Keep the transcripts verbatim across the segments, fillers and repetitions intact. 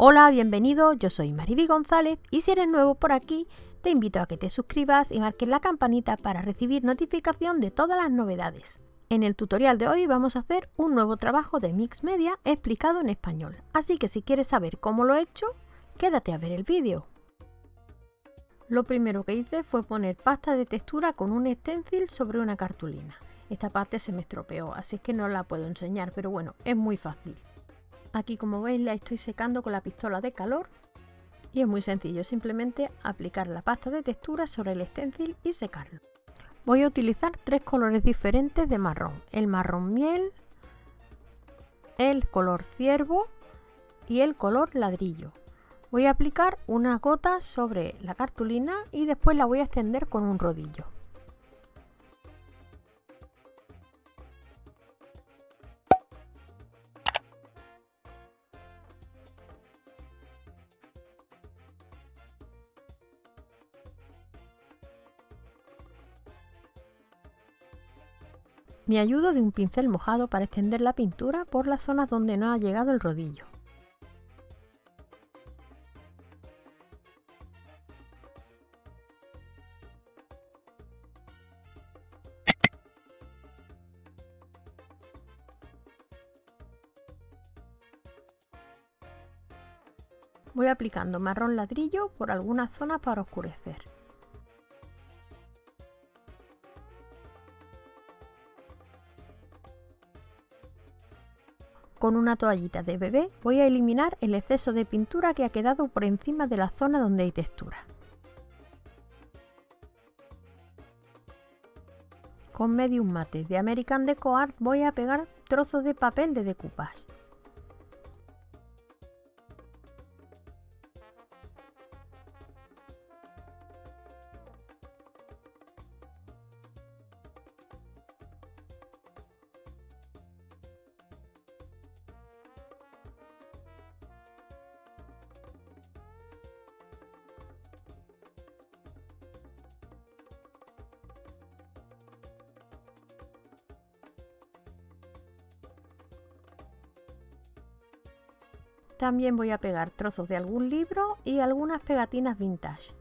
Hola, bienvenido, yo soy Marivi González y si eres nuevo por aquí, te invito a que te suscribas y marques la campanita para recibir notificación de todas las novedades. En el tutorial de hoy vamos a hacer un nuevo trabajo de Mix Media explicado en español, así que si quieres saber cómo lo he hecho, quédate a ver el vídeo. Lo primero que hice fue poner pasta de textura con un stencil sobre una cartulina. Esta parte se me estropeó, así es que no la puedo enseñar, pero bueno, es muy fácil. Aquí, como veis, la estoy secando con la pistola de calor y es muy sencillo, simplemente aplicar la pasta de textura sobre el stencil y secarlo. Voy a utilizar tres colores diferentes de marrón: el marrón miel, el color ciervo y el color ladrillo. Voy a aplicar unas gotas sobre la cartulina y después la voy a extender con un rodillo. Me ayudo de un pincel mojado para extender la pintura por las zonas donde no ha llegado el rodillo. Voy aplicando marrón ladrillo por algunas zonas para oscurecer. Con una toallita de bebé voy a eliminar el exceso de pintura que ha quedado por encima de la zona donde hay textura. Con medium mate de American Decoart voy a pegar trozos de papel de decoupage. También voy a pegar trozos de algún libro y algunas pegatinas vintage.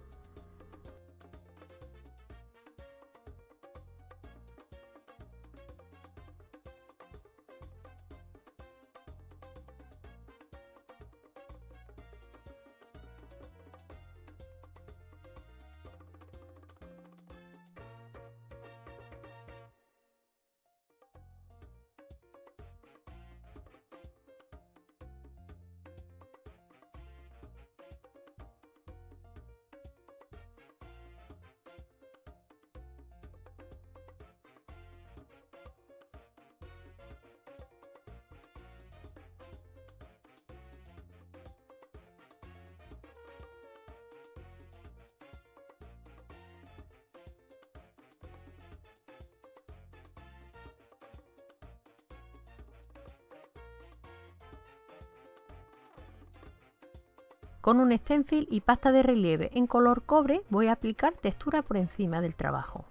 Con un stencil y pasta de relieve en color cobre voy a aplicar textura por encima del trabajo.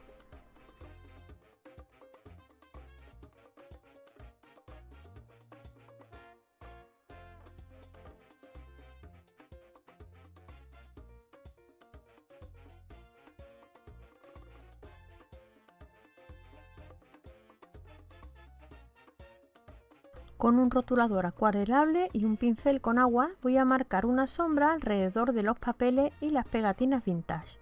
Con un rotulador acuarelable y un pincel con agua voy a marcar una sombra alrededor de los papeles y las pegatinas vintage.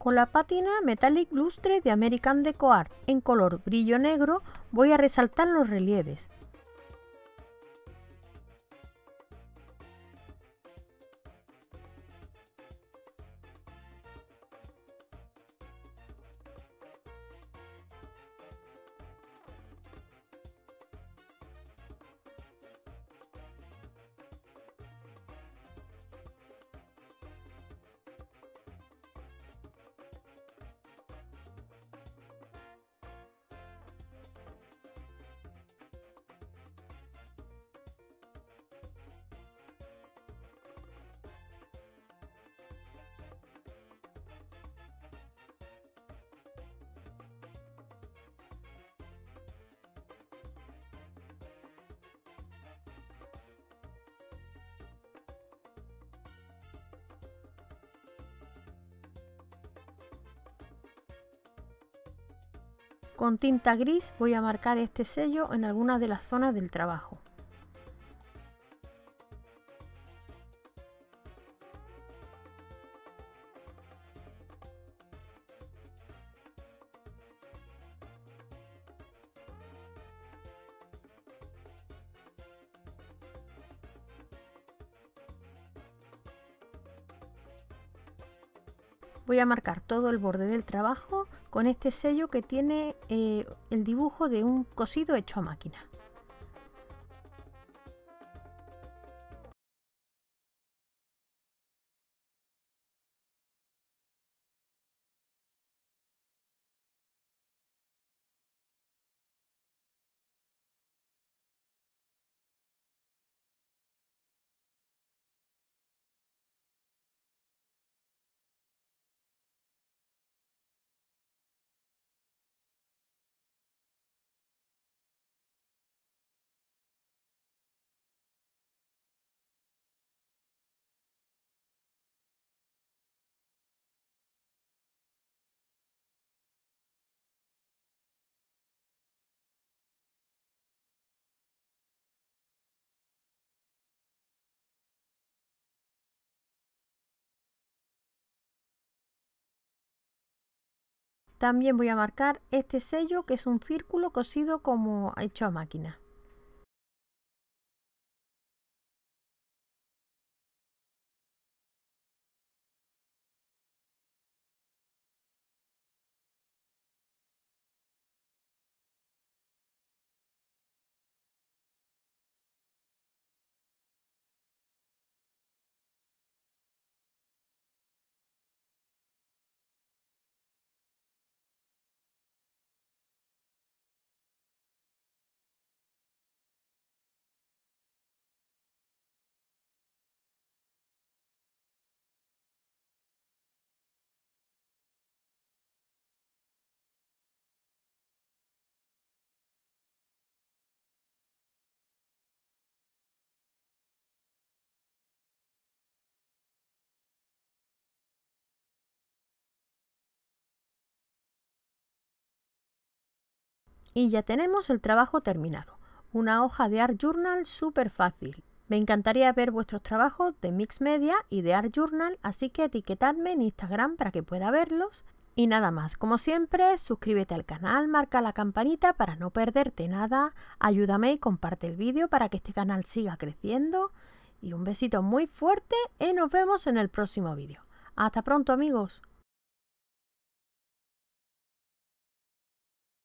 Con la pátina Metallic Lustre de American Decoart en color brillo negro voy a resaltar los relieves. Con tinta gris voy a marcar este sello en algunas de las zonas del trabajo. Voy a marcar todo el borde del trabajo con este sello que tiene eh, el dibujo de un cosido hecho a máquina. También voy a marcar este sello, que es un círculo cosido como hecho a máquina. Y ya tenemos el trabajo terminado, una hoja de Art Journal súper fácil. Me encantaría ver vuestros trabajos de Mix Media y de Art Journal, así que etiquetadme en Instagram para que pueda verlos. Y nada más, como siempre, suscríbete al canal, marca la campanita para no perderte nada, ayúdame y comparte el vídeo para que este canal siga creciendo. Y un besito muy fuerte y nos vemos en el próximo vídeo. ¡Hasta pronto, amigos!